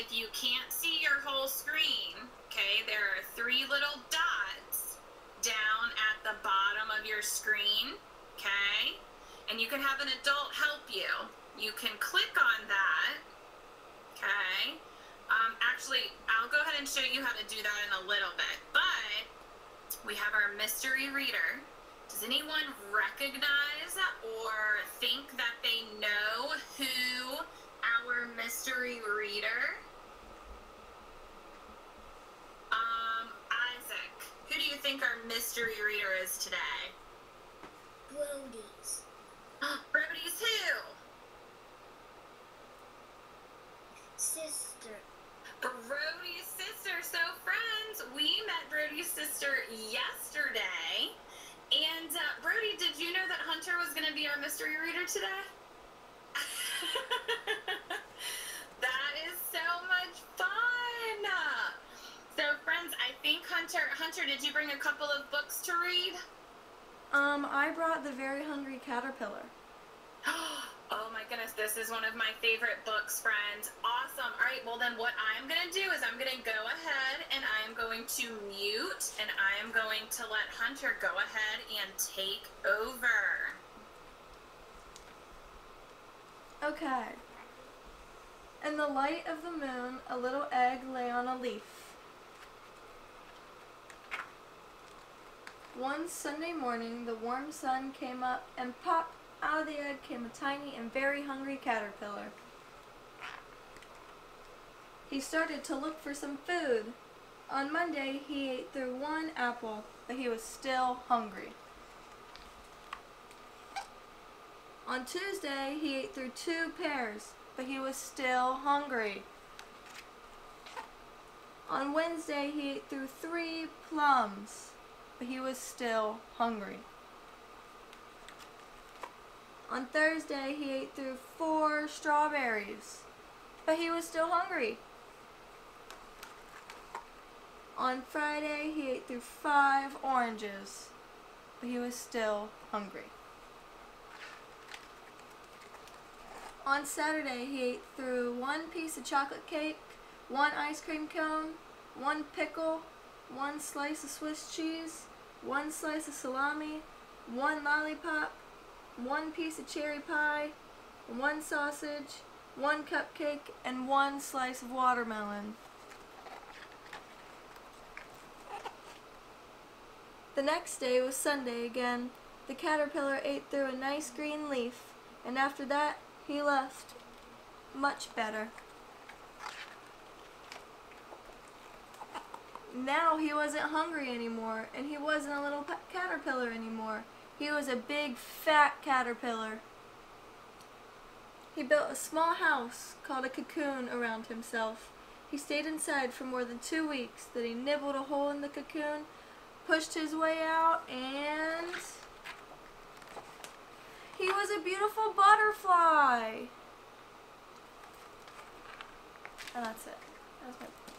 if you can't see your whole screen, okay, there are three little dots down at the bottom of your screen, okay? And you can have an adult help you. You can click on that, okay? Actually, I'll go ahead and show you how to do that in a little bit, but we have our mystery reader. Does anyone recognize or think that they know who our mystery reader? Isaac, who do you think our mystery reader is today? Brody's. Brody's who? Sister. Brody's sister. So friends, we met Brody's sister yesterday. And Brody, did you know that Hunter was going to be our mystery reader today? That is so much fun. So friends, I think Hunter, did you bring a couple of books to read? I brought The Very Hungry Caterpillar. Oh my goodness, this is one of my favorite books, friends. Awesome. All right, well then what I'm going to do is I'm going to go ahead and I'm going to mute and I'm going to let Hunter go ahead and take over. Okay. In the light of the moon, a little egg lay on a leaf. One Sunday morning, the warm sun came up and popped. Out of the egg came a tiny and very hungry caterpillar. He started to look for some food. On Monday, he ate through one apple, but he was still hungry. On Tuesday, he ate through two pears, but he was still hungry. On Wednesday, he ate through three plums, but he was still hungry. On Thursday, he ate through four strawberries, but he was still hungry. On Friday, he ate through five oranges, but he was still hungry. On Saturday, he ate through one piece of chocolate cake, one ice cream cone, one pickle, one slice of Swiss cheese, one slice of salami, one lollipop, one piece of cherry pie, one sausage, one cupcake, and one slice of watermelon. The next day was Sunday again. The caterpillar ate through a nice green leaf, and after that, he left. Much better. Now he wasn't hungry anymore, and he wasn't a little caterpillar anymore. He was a big, fat caterpillar. He built a small house called a cocoon around himself. He stayed inside for more than 2 weeks. Then he nibbled a hole in the cocoon, pushed his way out, and he was a beautiful butterfly. And that's it. That was my